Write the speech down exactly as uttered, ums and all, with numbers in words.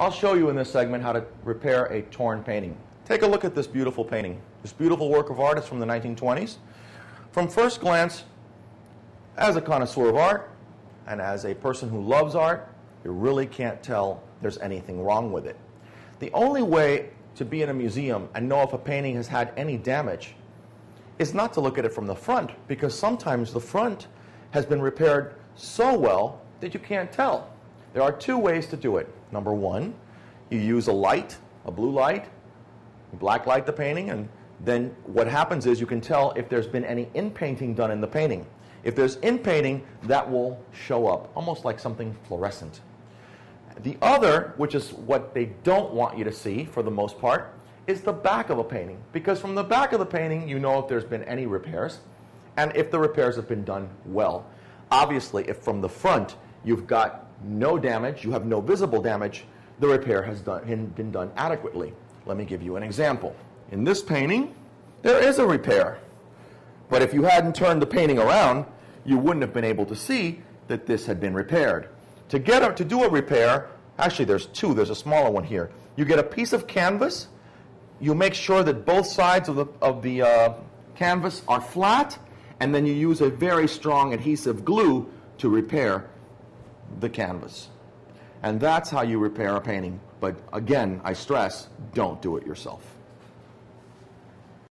I'll show you in this segment how to repair a torn painting. Take a look at this beautiful painting. This beautiful work of art is from the nineteen twenties. From first glance, as a connoisseur of art and as a person who loves art, you really can't tell there's anything wrong with it. The only way to be in a museum and know if a painting has had any damage is not to look at it from the front, because sometimes the front has been repaired so well that you can't tell. There are two ways to do it. Number one, you use a light, a blue light, black light the painting, and then what happens is you can tell if there's been any inpainting done in the painting. If there's inpainting, that will show up, almost like something fluorescent. The other, which is what they don't want you to see for the most part, is the back of a painting. Because from the back of the painting, you know if there's been any repairs and if the repairs have been done well. Obviously, if from the front you've got no damage, you have no visible damage, the repair has done, been done adequately. Let me give you an example. In this painting, there is a repair. But if you hadn't turned the painting around, you wouldn't have been able to see that this had been repaired. To get up to do a repair, actually there's two, there's a smaller one here. You get a piece of canvas, you make sure that both sides of the, of the uh, canvas are flat, and then you use a very strong adhesive glue to repair the canvas. And that's how you repair a painting. But again, I stress, don't do it yourself.